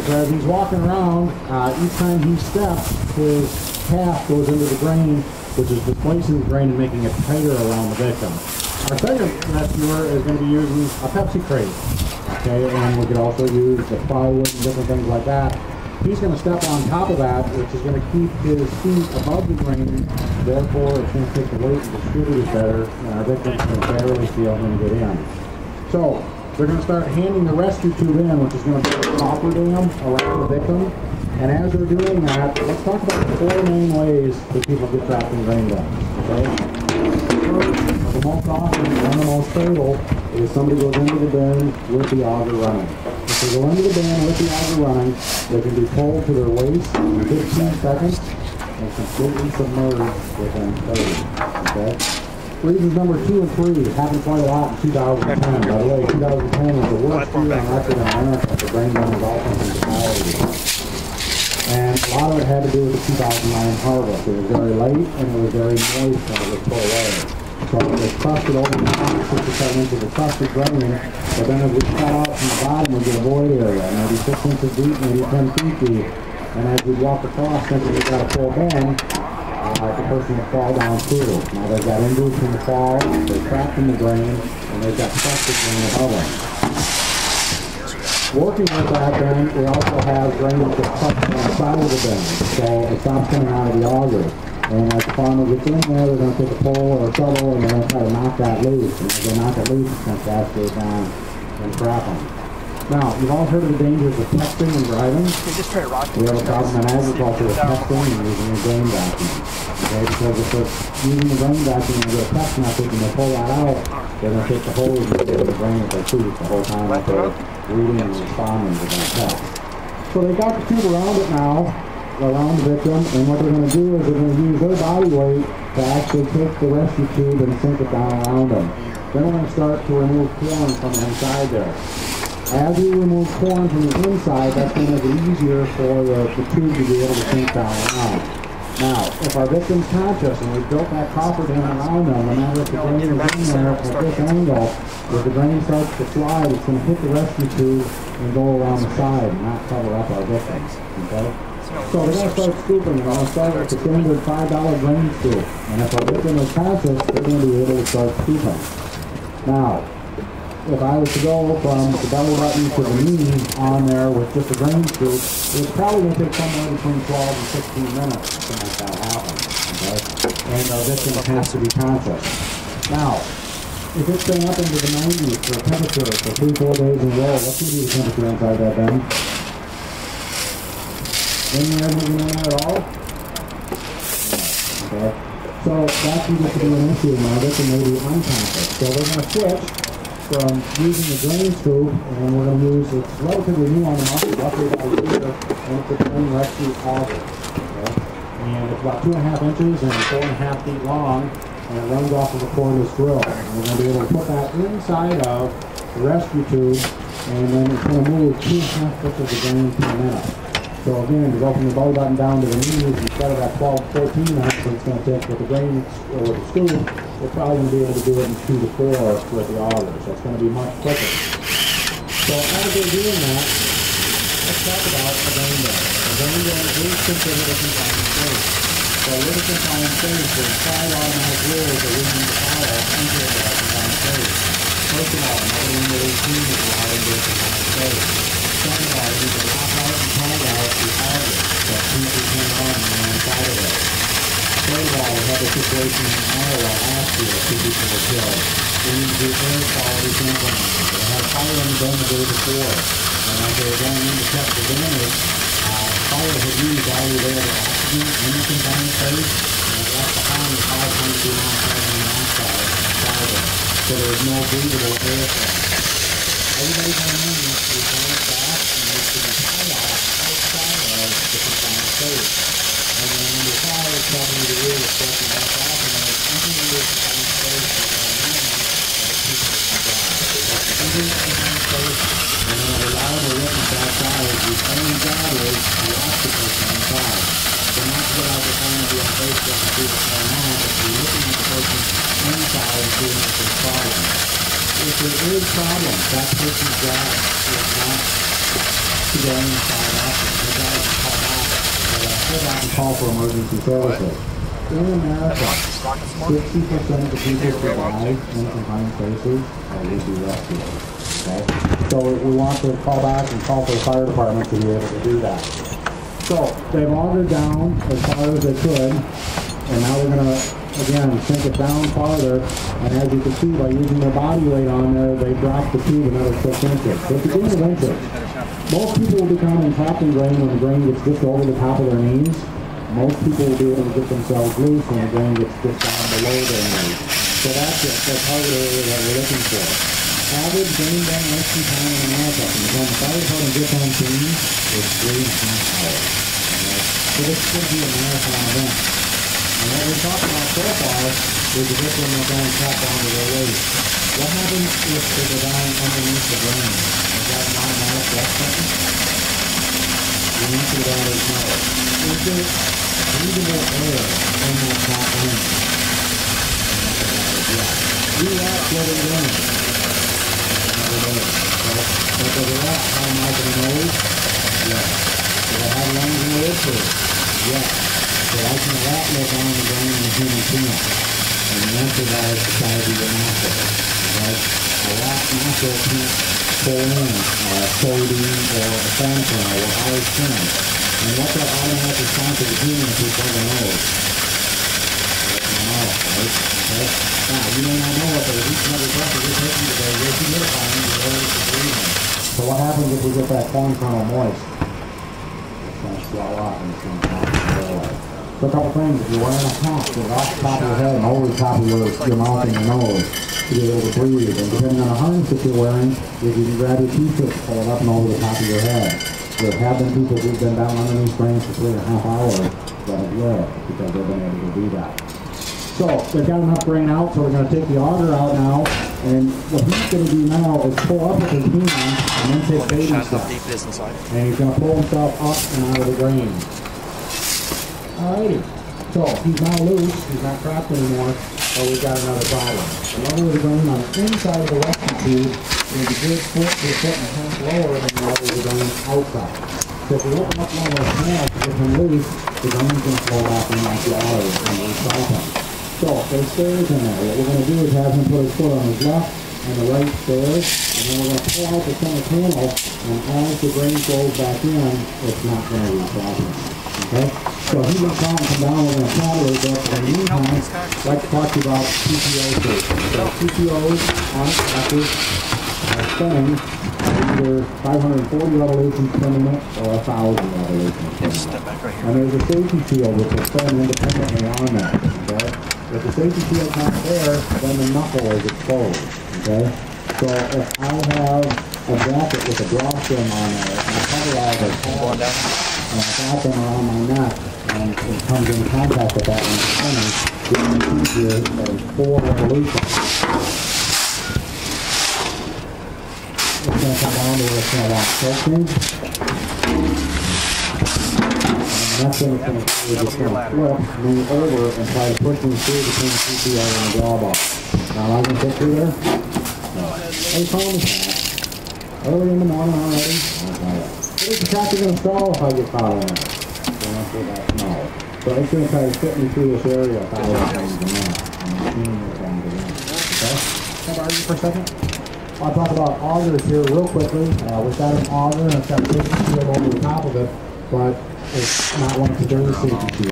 because he's walking around, each time he steps, his path goes into the grain, which is displacing the grain and making it tighter around the victim. Our second rescuer is going to be using a Pepsi crate, okay, and we could also use the plywood and different things like that. He's going to step on top of that, which is going to keep his feet above the grain, therefore it's going to take the weight and distribute it better, and our victims can barely feel him get in. So, they're going to start handing the rescue tube in, which is going to be a copper dam around the victim, and as they're doing that, let's talk about the four main ways that people get trapped in grain dams, okay? First, the most often and the most fatal is somebody goes into the bin with the auger running. If they go into the bin with the auger running, they can be pulled to their waist in 15 seconds and completely submerged within 30. Okay? Reasons number 2 and 3 happened quite a lot in 2010. By the way, 2010 was the worst year on record in America for brain damage and all kinds of fatalities. And a lot of it had to do with the 2009 harvest. It was very late and it was very moist when it was pulled away. So it was crusted over the top, 6 to 7 inches of crusted grain, but then as we cut out from the bottom, we get a void area, maybe 6 inches deep, maybe 10 feet deep. And as we walk across, simply we've got a full band, the person will fall down through. Now they've got injuries from the fall, they're trapped in the grain, and they've got crusted grain above them. Working with that then, we also have grain that's crusted on the side of the bin, so it stops coming out of the auger. And as the farmer gets in there, they're going to take a pole or a shovel and they're going to try to knock that loose. And as they knock it loose, it's going to cascade down and trap them. Now, you've all heard of the dangers of testing and driving. We have a problem in agriculture with testing and using a grain vacuum. Okay, because if they're using a grain vacuum and they're testing out, and they pull that out, they're going to take the hole and get the grain with their teeth the whole time that they're reading and responding to that test. So they've got the tube around it now, around the victim, and what they're going to do is they're going to use their body weight to actually take the rescue tube and sink it down around them. Then we're going to start to remove corn from the inside there. As we remove corn from the inside, that's going to make it easier for the tube to be able to sink down around. Now, if our victim's conscious and we built that copper down around them, and now if the grain is in there from this angle, if the grain starts to slide, it's going to hit the rescue tube and go around the side and not cover up our victims. Okay? So we're going to start scooping. We're going to start with the standard $5 grain scoop. And if our victim is conscious, they're going to be able to start scooping. Now, if I was to go from the belly button to the knee on there with just a grain scoop, it's probably going to take somewhere between 12 and 16 minutes to make that happen. Okay? And our victim has to be conscious. Now, if it's been up into the 90s for a temperature for 3-4 days in a row, what's going to be the temperature inside that bin? In there, moving in there at all? Okay. So that can get to be an issue now. This can be unconscious. So we're going to switch from using the grain scoop, and we're going to use, it's relatively new on the market, roughly about a year, and it's a grain rescue auger. Okay. And it's about 2.5 inches and 4.5 feet long, and it runs off of a cordless drill. And we're going to be able to put that inside of the rescue tube, and then it's going to move 2.5 inches of grain per minute. So again, you open the belly button down to the knees, instead of that 12, 14 ounce that it's going to take with the grain or with the scoop, we're probably going to be able to do it in 2 to 4 with the auger. So it's going to be much quicker. So as they're doing that, let's talk about a grain dam. A grain dam is considered a confined space. So with a confined space, there's 5 automatic rules that we need to follow into that confined space. First of all, nobody in the 18 is allowed into a confined space. Second of all, you can pop out and pull out the auger that people came on the inside of it. Third of all, we have a situation in Iowa last year that 2 people were killed. We need to do air quality sampling. They had firing done the day before. And as they were going in to check the damage, fire had used all the way to oxygen in the confined space, and it left behind the 500 pound carbon monoxide inside of it. So there was no breathable air quality. Everybody coming in needs to be turned back and needs to be tied off outside of the confined space. And then number 5 is telling you the rule of stretching back off, and then it's entering into the confined space and then allowing the witness outside is the only job is to watch the person inside. So not to get out the time of your face and see what's going on, but you're looking at the person inside and seeing if there's problems. If there is problems, that person's job is not to go inside. Call for emergency services. In America, 50% of the people who arrive in confined places are usually rescued. Okay? So we want to call back and call for the fire department to be able to do that. So they logged it down as far as they could, and now they're going to, again, sink it down farther, and as you can see, by using their body weight on there, they drop the tube another 6 inches. So if you do the inches, most people will become entrapped in grain when the grain gets just over the top of their knees. Most people will be able to get themselves loose when the grain gets just down below their knees. So that's it, the target area that we're looking for. Average grain demolition time in America from the time the fire department gets on scene is 3.5 hours. So this could be a marathon event. And what we're talking about so far is the victim that's on top onto their waist. What happens if they go down underneath the ground? Is that an automatic death sentence? The answer to that is no. Is there breathable air in that top end? Yeah. Do that whether you're in it. But for the rock, how am I going to know? Yeah. Do I have lungs in it? Yeah. So I can wrap that down the ground in a human tumor. And the answer to that is to try to be an asset. Right? A wrap muscle can't pull in a codeine or a phantom or a high skin. And what that automatic response of the human people don't know is. Right? Okay? Now, you may not know what the least number of breaths we're taking today, we're humidifying the air to breathe. So what happens if we get that corn kernel moist? It's going to swell up and it's going to pop and go away. So a couple things, if you're wearing a hat, get it off the top of your head and over the top of your mouth and your nose to be able to breathe. And depending on the harness that you're wearing, if you can grab your T-shirt, pull it up and over the top of your head. There have been people who've been down underneath grains for 3.5 hours that have lived because they've been able to do that. So they've got enough grain out, so we're going to take the auger out now. And what he's going to do now is pull up with his hand and then take baby steps. And he's going to pull himself up and out of the grain. Alrighty, so he's not loose, he's not trapped anymore, but we've got another problem. The level of the grain on the inside of the rescue tube is a good foot to a foot and a half lower than the level of the grain outside. So if we open up one of those snags and get them loose, the grain's going to flow off and knock the hours and the recycle. So if there's stairs in there, what we're going to do is have him put his foot on his left and the right stairs, and then we're going to pull out the center panel, and as the grain goes back in, it's not going to recycle. Okay? So he went down and come down with a paddler, but in the meantime, I'd like to talk to you about TCO tape. So TCOs aren't after spinning either 540 revolutions per minute or 1,000 revolutions per minute. And there's a safety seal which is spun independently on that. Okay? If the safety seal is not there, then the knuckle is exposed. Okay? So if I have a jacket with a drawstring on it, and I cover all the holes, and I got them around my neck, and it comes in contact with that one and it's easier than 4 revolutions. It's going to come down to where it's going to lock stretching. And the next thing it's going to do is it's going to flip, move over, and try to push them through between the TCO and the jawbone. Now, I can fit through there? No. Hey, Tom, early in the morning already? Okay. What is the tractor going to fall if I get caught in it? So it's going to try to fit me through this area if I was going to get okay? Can I borrow you for a second? I'll talk about augers here real quickly. We've got an auger and it's got a safety seal over the top of it, but it's not one of the dirty safety seals.